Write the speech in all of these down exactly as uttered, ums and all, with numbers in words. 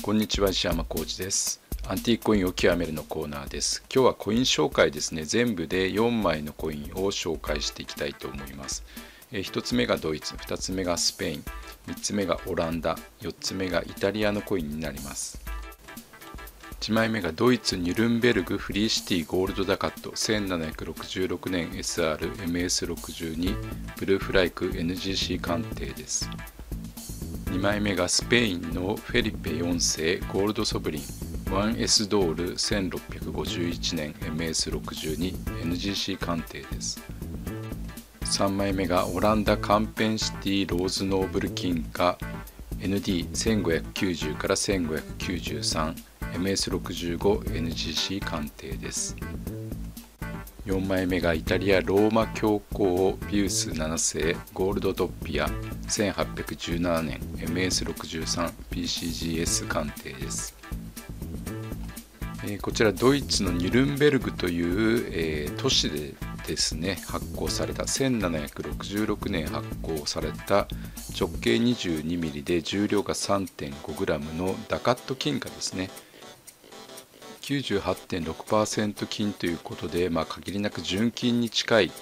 こんにちは、石山浩二です。アンティークコインを極めるのコーナーです。今日はコイン紹介ですね。全部でよんまいのコインを紹介していきたいと思います。ひとつめがドイツ、ふたつめがスペイン、みっつめがオランダ、よっつめがイタリアのコインになります。いちまいめがドイツ・ニュルンベルグフリーシティゴールドダカットせんななひゃくろくじゅうろくねん エスアールエムエスろくじゅうに ブルーフライク エヌジーシー 鑑定です。にまいめがスペインのフェリペよんせいゴールドソブリン ワンエス ドールせんろっぴゃくごじゅういちねん エムエスろくじゅうに エヌジーシー 鑑定です。さんまいめがオランダカンペンシティローズノーブル金貨 エヌディーせんごひゃくきゅうじゅう から せんごひゃくきゅうじゅうさん エムエスろくじゅうご エヌジーシー 鑑定です。よんまいめがイタリアローマ教皇ビウスななせいゴールドドッピアせんはっぴゃくじゅうななねん エムエスろくじゅうさん ピーシージーエス 鑑定です。えー、こちらドイツのニュルンベルグという、えー、都市でですね発行されたせんななひゃくろくじゅうろくねん発行された直径にじゅうにミリで重量が さんてんごグラム のダカット金貨ですね。きゅうじゅうはちてんろくパーセント 金ということで、まあ、限りなく純金に近い、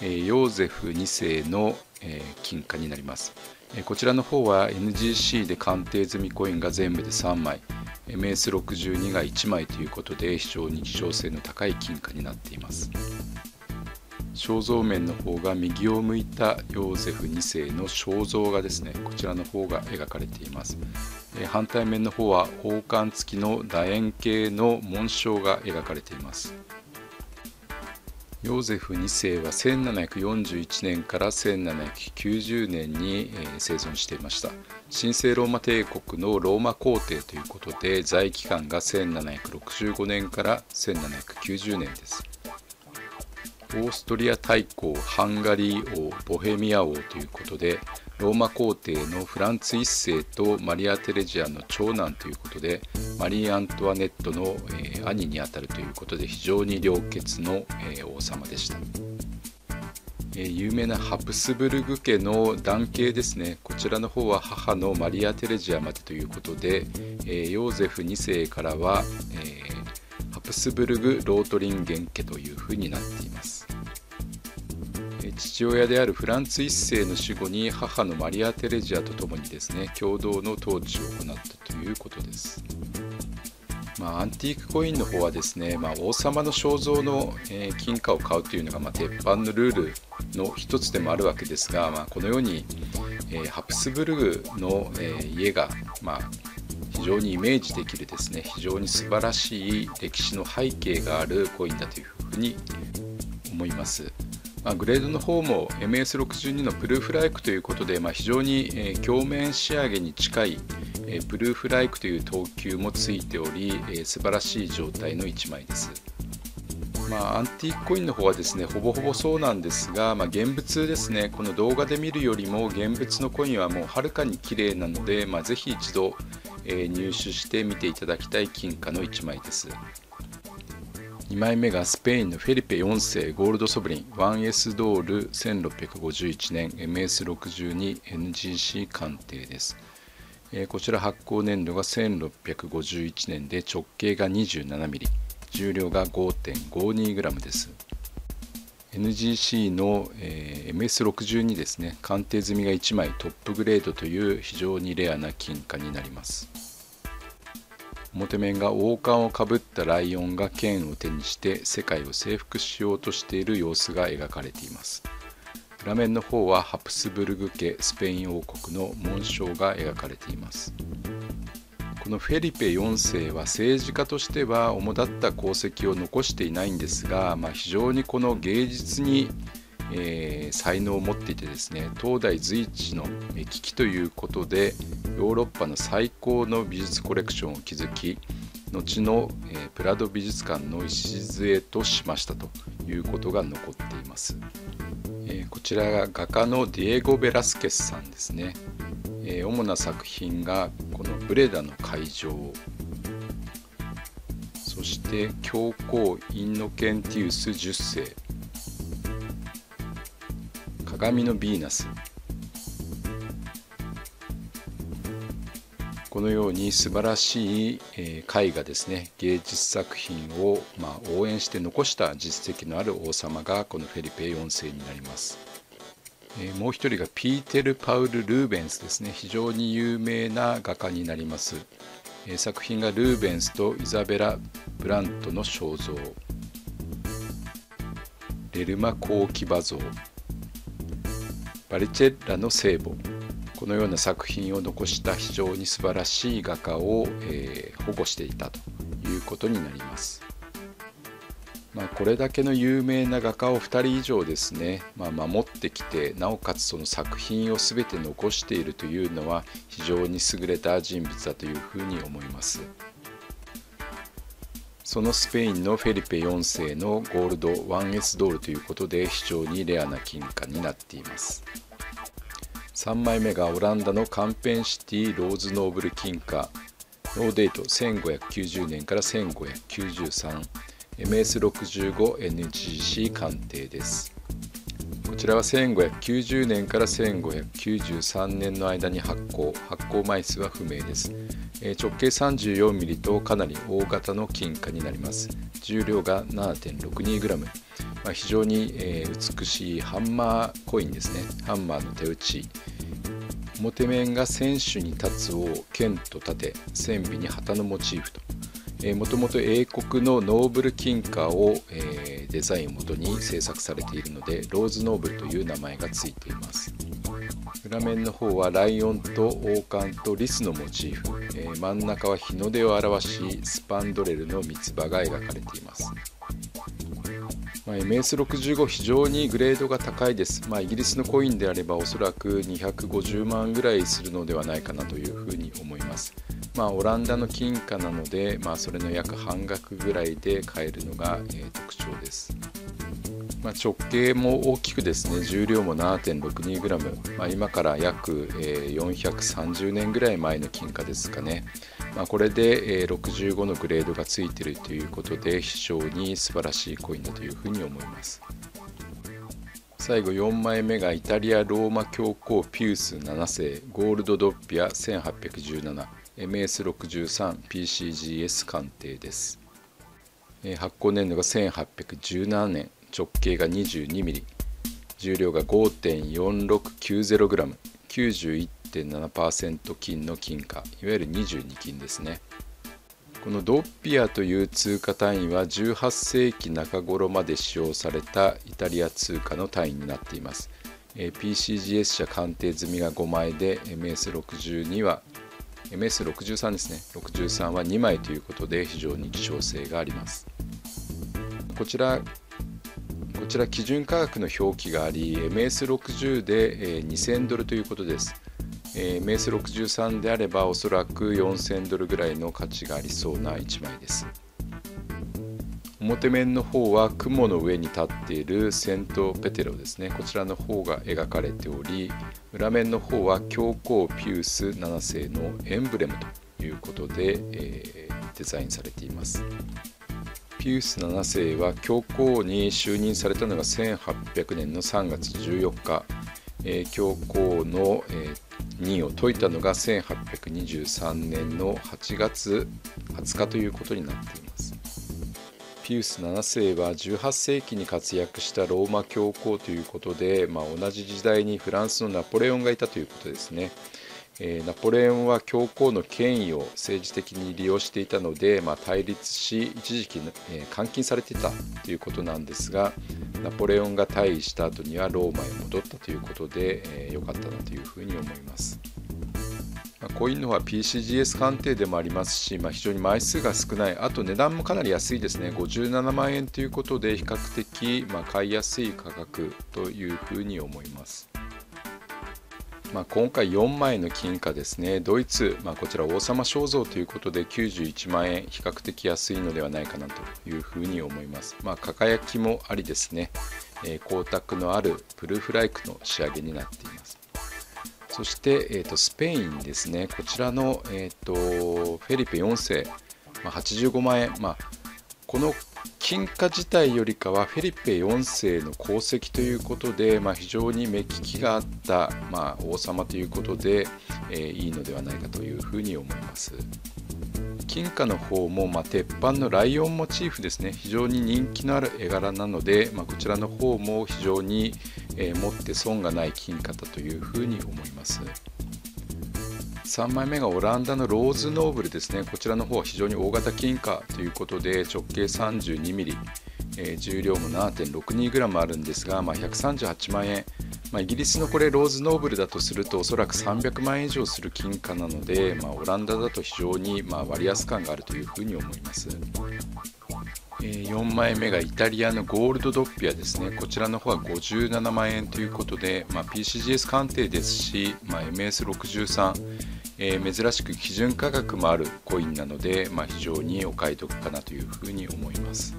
えー、ヨーゼフにせいの、えー、金貨になります。えー、こちらの方は エヌジーシー で鑑定済みコインが全部でさんまい エムエスろくじゅうに がいちまいということで非常に希少性の高い金貨になっています。肖像面の方が右を向いたヨーゼフにせいの肖像画ですね。こちらの方が描かれています。反対面の方は王冠付きの楕円形の紋章が描かれています。ヨーゼフにせいはせんななひゃくよんじゅういちねんからせんななひゃくきゅうじゅうねんに生存していました。神聖ローマ帝国のローマ皇帝ということで在位期間がせんななひゃくろくじゅうごねんからせんななひゃくきゅうじゅうねんです。オーストリア大公、ハンガリー王、ボヘミア王ということでローマ皇帝のフランツいっせいとマリア・テレジアの長男ということでマリー・アントワネットの、えー、兄にあたるということで非常に良血の、えー、王様でした。えー、有名なハプスブルグ家の男系ですね。こちらの方は母のマリア・テレジアまでということで、えー、ヨーゼフにせいからは、えーハプスブルグ・ロートリンゲン家というふうになっています。父親であるフランツいっせいの死後に母のマリア・テレジアとともにですね共同の統治を行ったということです。まあ、アンティークコインの方はですね、まあ、王様の肖像の金貨を買うというのがまあ鉄板のルールの一つでもあるわけですが、まあ、このようにハプスブルグの家がまあ非常にイメージできるですね非常に素晴らしい歴史の背景があるコインだというふうに思います。まあ、グレードの方も エムエスろくじゅうに のプルーフライクということで、まあ、非常に、えー、鏡面仕上げに近い、えー、プルーフライクという等級もついており、えー、素晴らしい状態のいちまいです。まあ、アンティークコインの方はですねほぼほぼそうなんですが、まあ、現物ですねこの動画で見るよりも現物のコインはもうはるかに綺麗なので、まあ、ぜひ一度入手して見ていただきたい金貨のいちまいです。にまいめがスペインのフェリペよんせいゴールドソブリン ワンエス ドールせんろっぴゃくごじゅういちねん エムエスろくじゅうに エヌジーシー 鑑定です。こちら発行年度がせんろっぴゃくごじゅういちねんで直径が にじゅうななミリ 重量が ごてんごにグラム です。 エヌジーシー の エムエスろくじゅうに ですね鑑定済みがいちまいトップグレードという非常にレアな金貨になります。表面が王冠をかぶったライオンが剣を手にして世界を征服しようとしている様子が描かれています。裏面の方はハプスブルグ家スペイン王国の紋章が描かれています。このフェリペよんせいは政治家としては主だった功績を残していないんですが、まあ、非常にこの芸術に、えー、才能を持っていてですね当代随一の目利きということでヨーロッパの最高の美術コレクションを築き後の、えー、プラド美術館の礎としましたということが残っています。えー、こちらが画家のディエゴ・ベラスケスさんですね。えー、主な作品がこのブレダの会場そして教皇インノケンティウスじゅっせい鏡のヴィーナスこのように素晴らしい絵画ですね、芸術作品をまあ応援して残した実績のある王様がこのフェリペよんせいになります。もう一人がピーテル・パウル・ルーベンスですね。非常に有名な画家になります。作品がルーベンスとイザベラ・ブラントの肖像、レルマ後期馬像、バリチェッラの聖母、このような作品を残した非常に素晴らしい画家を、えー、保護していたということになります。まあ、これだけの有名な画家をふたり以上ですね、まあ、守ってきて、なおかつその作品を全て残しているというのは非常に優れた人物だというふうに思います。そのスペインのフェリペよんせいのゴールド ワンエス ドールということで、非常にレアな金貨になっています。さんまいめがオランダのカンペンシティローズノーブル金貨、ローデートせんごひゃくきゅうじゅうねんからせんごひゃくきゅうじゅうさん、 エムエスろくじゅうごエヌジーシー 鑑定です。こちらはせんごひゃくきゅうじゅうねんからせんごひゃくきゅうじゅうさんねんの間に発行、発行枚数は不明です。直径さんじゅうよんミリとかなり大型の金貨になります。重量が ななてんろくにグラム、まあ、非常に、えー、美しいハンマーコインですね。ハンマーの手打ち、表面が船首に立つを剣と盾、船尾に旗のモチーフと、えー、もともと英国のノーブル金貨を、えー、デザインをもとに制作されているので、ローズノーブルという名前がついています。裏面の方はライオンと王冠とリスのモチーフ、えー、真ん中は日の出を表しスパンドレルの三つ葉が描かれています。まあ、エムエスろくじゅうご 非常にグレードが高いです。まあ、イギリスのコインであればおそらくにひゃくごじゅうまんぐらいするのではないかなというふうに思います。まあ、オランダの金貨なので、まあ、それの約半額ぐらいで買えるのが、えー、特徴です。まあ、直径も大きくですね、重量も ななてんろくにグラム、まあ、今から約よんひゃくさんじゅうねんぐらい前の金貨ですかね。まあ、これでろくじゅうごのグレードがついているということで、非常に素晴らしいコインだというふうに思います。最後よんまいめがイタリア・ローマ教皇ピウスななせい、ゴールドドッピアせんはっぴゃくじゅうなな、 エムエスろくじゅうさん ピーシージーエス 鑑定です。発行年度がせんはっぴゃくじゅうななねん、直径が にじゅうにミリ、重量が ごてんよんろくきゅうゼログラム、 きゅうじゅういってんななパーセント 金の金貨、いわゆるにじゅうにきんですね。このドッピアという通貨単位はじゅうはっせいき中頃まで使用されたイタリア通貨の単位になっています。 ピーシージーエス 社鑑定済みがごまいで、 エムエスろくじゅうに は エムエスろくじゅうさん ですね、ろくじゅうさんはにまいということで、非常に希少性があります。こちらこちら基準価格の表記があり、 エムエスろくじゅう でにせんドルということです。 エムエスろくじゅうさん であればおそらくよんせんドルぐらいの価値がありそうないちまいです。表面の方は雲の上に立っているセントペテロですね、こちらの方が描かれており、裏面の方は教皇ピウスななせいのエンブレムということで、えー、デザインされています。ピウスななせいは教皇に就任されたのがせんはっぴゃくねんのさんがつじゅうよっか、えー、教皇の、えー、任を解いたのがせんはっぴゃくにじゅうさんねんのはちがつはつかということになっています。ピウスななせいはじゅうはっせいきに活躍したローマ教皇ということで、まあ、同じ時代にフランスのナポレオンがいたということですね。ナポレオンは教皇の権威を政治的に利用していたので、まあ、対立し一時期監禁されていたということなんですが、ナポレオンが退位した後にはローマへ戻ったということで、良かったなというふうに思います。コインの方は ピーシージーエス 鑑定でもありますし、まあ、非常に枚数が少ない、あと値段もかなり安いですね。ごじゅうななまんえんということで、比較的まあ買いやすい価格というふうに思います。まあ今回よんまいの金貨ですね、ドイツ、まあ、こちら王様肖像ということできゅうじゅういちまんえん、比較的安いのではないかなというふうに思います。まあ、輝きもありですね、えー、光沢のあるプルーフライクの仕上げになっています。そして、えー、とスペインですね、こちらの、えー、とフェリペよんせい、まあ、はちじゅうごまんえん、まあ、この金貨自体よりかはフェリペよんせいの功績ということで、まあ、非常に目利きがあった、まあ、王様ということで、えー、いいのではないかというふうに思います。金貨の方も、まあ、鉄板のライオンモチーフですね、非常に人気のある絵柄なので、まあ、こちらの方も非常に、えー、持って損がない金貨だというふうに思います。さんまいめがオランダのローズノーブルですね。こちらの方は非常に大型金貨ということで、直径 さんじゅうにミリ、えー、重量も ななてんろくにグラム あるんですが、まあ、ひゃくさんじゅうはちまんえん、まあ、イギリスのこれローズノーブルだとするとおそらくさんびゃくまんえん以上する金貨なので、まあ、オランダだと非常にまあ割安感があるというふうに思います。えー、よんまいめがイタリアのゴールドドッピアですね。こちらの方はごじゅうななまんえんということで、まあ、ピーシージーエス 鑑定ですし、まあ、エムエスろくじゅうさん、えー、珍しく基準価格もあるコインなので、まあ、非常にお買い得かなというふうに思います。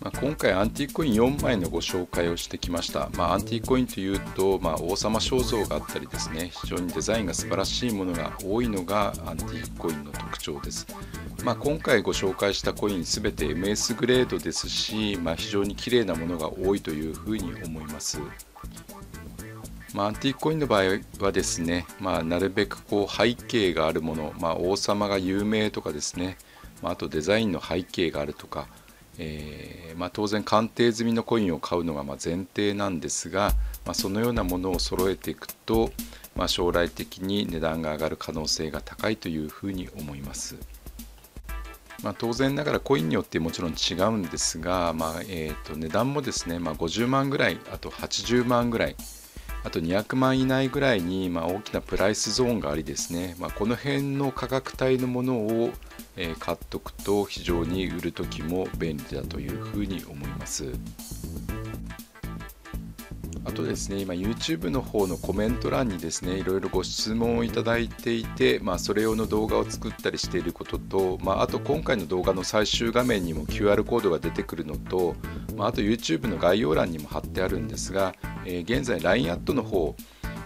まあ、今回アンティークコインよんまいのご紹介をしてきました。まあ、アンティークコインというと、まあ、王様肖像があったりですね、非常にデザインが素晴らしいものが多いのがアンティークコインの特徴です。まあ、今回ご紹介したコインすべて エムエス グレードですし、まあ、非常に綺麗なものが多いというふうに思います。まあ、アンティークコインの場合はですね、まあ、なるべくこう背景があるもの、まあ、王様が有名とかですね、まあ、あとデザインの背景があるとか、えーまあ、当然鑑定済みのコインを買うのがまあ前提なんですが、まあ、そのようなものを揃えていくと、まあ、将来的に値段が上がる可能性が高いというふうに思います。まあ、当然ながらコインによってもちろん違うんですが、まあえー、と値段もですね、まあ、ごじゅうまんぐらい、あとはちじゅうまんぐらい、あとにひゃくまん以内ぐらいに、まあ、大きなプライスゾーンがありですね、まあ、この辺の価格帯のものを買っとくと非常に売る時も便利だというふうに思います。あとですね、今 YouTube の方のコメント欄にですね、いろいろご質問をいただいていて、まあ、それ用の動画を作ったりしていることと、まあ、あと今回の動画の最終画面にも キューアール コードが出てくるのと、まあ、あと YouTube の概要欄にも貼ってあるんですが、えー、現在 ライン アットの方を、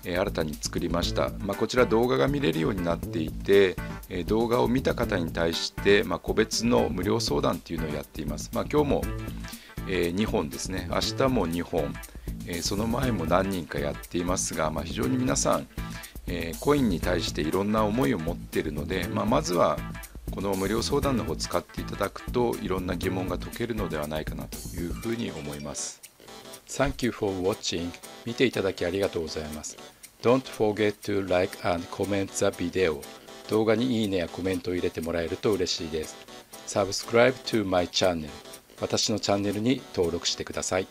えー、新たに作りました。まあ、こちら動画が見れるようになっていて、えー、動画を見た方に対して、まあ、個別の無料相談というのをやっています。まあ、今日も、えー、にほんですね、明日もにほん、その前も何人かやっていますが、まあ、非常に皆さん、えー、コインに対していろんな思いを持っているので、まあ、まずはこの無料相談の方を使っていただくといろんな疑問が解けるのではないかなというふうに思います。Thank you for watching. 見ていただきありがとうございます。Don't forget to like and comment the video. 動画にいいねやコメントを入れてもらえると嬉しいです。Subscribe to my channel. 私のチャンネルに登録してください。